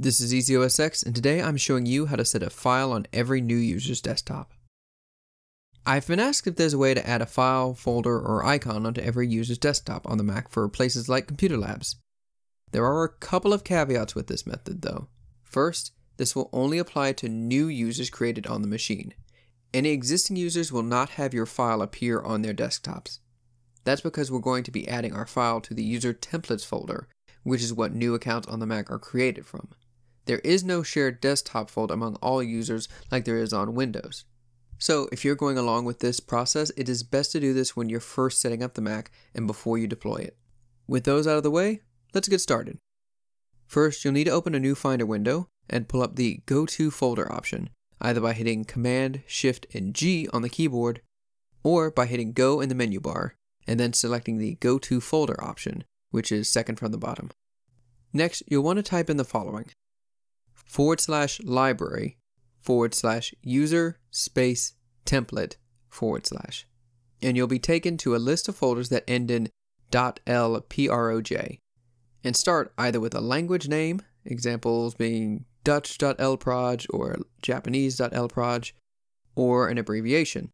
This is EasyOSX, and today I'm showing you how to set a file on every new user's desktop. I've been asked if there's a way to add a file, folder, or icon onto every user's desktop on the Mac for places like computer labs. There are a couple of caveats with this method though. First, this will only apply to new users created on the machine. Any existing users will not have your file appear on their desktops. That's because we're going to be adding our file to the user templates folder, which is what new accounts on the Mac are created from. There is no shared desktop fold among all users like there is on Windows. So if you're going along with this process, it is best to do this when you're first setting up the Mac and before you deploy it. With those out of the way, let's get started. First, you'll need to open a new Finder window and pull up the Go To Folder option, either by hitting Command, Shift, and G on the keyboard, or by hitting Go in the menu bar, and then selecting the Go To Folder option, which is second from the bottom. Next, you'll want to type in the following: /library/user/template/ and you'll be taken to a list of folders that end in .lproj, and start either with a language name, examples being Dutch.lproj or Japanese.lproj, or an abbreviation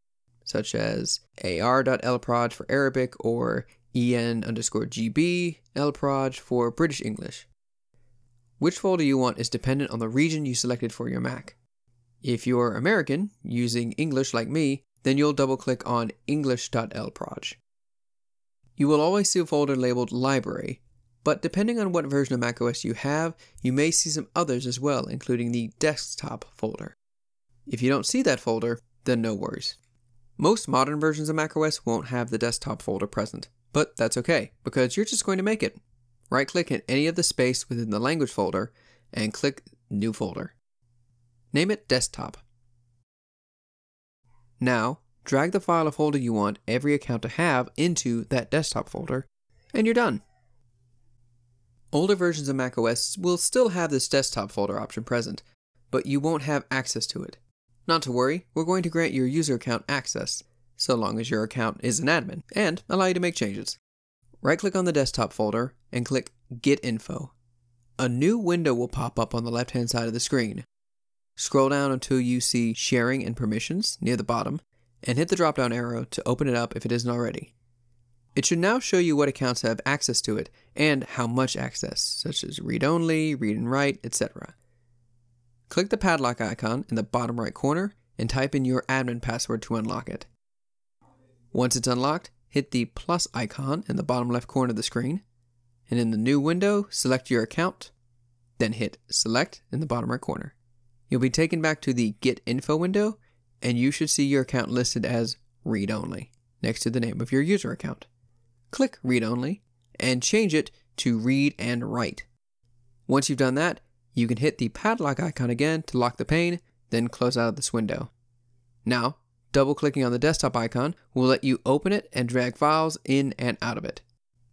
such as AR.lproj for Arabic or EN_GB lproj for British English. Which folder you want is dependent on the region you selected for your Mac. If you're American, using English like me, then you'll double-click on English.lproj. You will always see a folder labeled Library, but depending on what version of macOS you have, you may see some others as well, including the Desktop folder. If you don't see that folder, then no worries. Most modern versions of macOS won't have the Desktop folder present, but that's okay, because you're just going to make it. Right-click in any of the space within the language folder and click New Folder. Name it Desktop. Now, drag the file or folder you want every account to have into that Desktop folder, and you're done. Older versions of macOS will still have this Desktop folder option present, but you won't have access to it. Not to worry, we're going to grant your user account access, so long as your account is an admin, and allow you to make changes. Right-click on the Desktop folder and click Get Info. A new window will pop up on the left-hand side of the screen. Scroll down until you see Sharing and Permissions near the bottom, and hit the drop-down arrow to open it up if it isn't already. It should now show you what accounts have access to it, and how much access, such as read-only, read and write, etc. Click the padlock icon in the bottom right corner, and type in your admin password to unlock it. Once it's unlocked, hit the plus icon in the bottom left corner of the screen, and in the new window, select your account, then hit Select in the bottom right corner. You'll be taken back to the Get Info window, and you should see your account listed as Read Only, next to the name of your user account. Click Read Only, and change it to Read and Write. Once you've done that, you can hit the padlock icon again to lock the pane, then close out of this window. Now, double-clicking on the Desktop icon will let you open it and drag files in and out of it.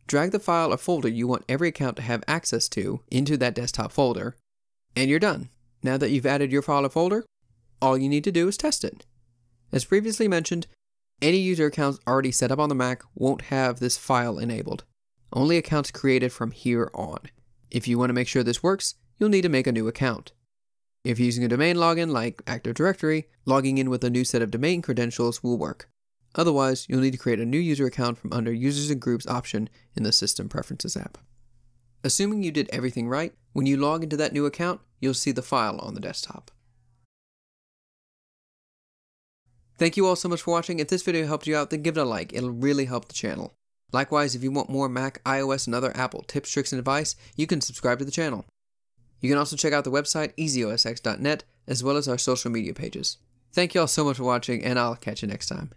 Drag the file or folder you want every account to have access to into that Desktop folder, and you're done. Now that you've added your file or folder, all you need to do is test it. As previously mentioned, any user accounts already set up on the Mac won't have this file enabled. Only accounts created from here on. If you want to make sure this works, you'll need to make a new account. If you're using a domain login like Active Directory, logging in with a new set of domain credentials will work. Otherwise, you'll need to create a new user account from under Users and Groups option in the System Preferences app. Assuming you did everything right, when you log into that new account, you'll see the file on the desktop. Thank you all so much for watching. If this video helped you out, then give it a like. It'll really help the channel. Likewise, if you want more Mac, iOS, and other Apple tips, tricks, and advice, you can subscribe to the channel. You can also check out the website, easyosx.net, as well as our social media pages. Thank you all so much for watching, and I'll catch you next time.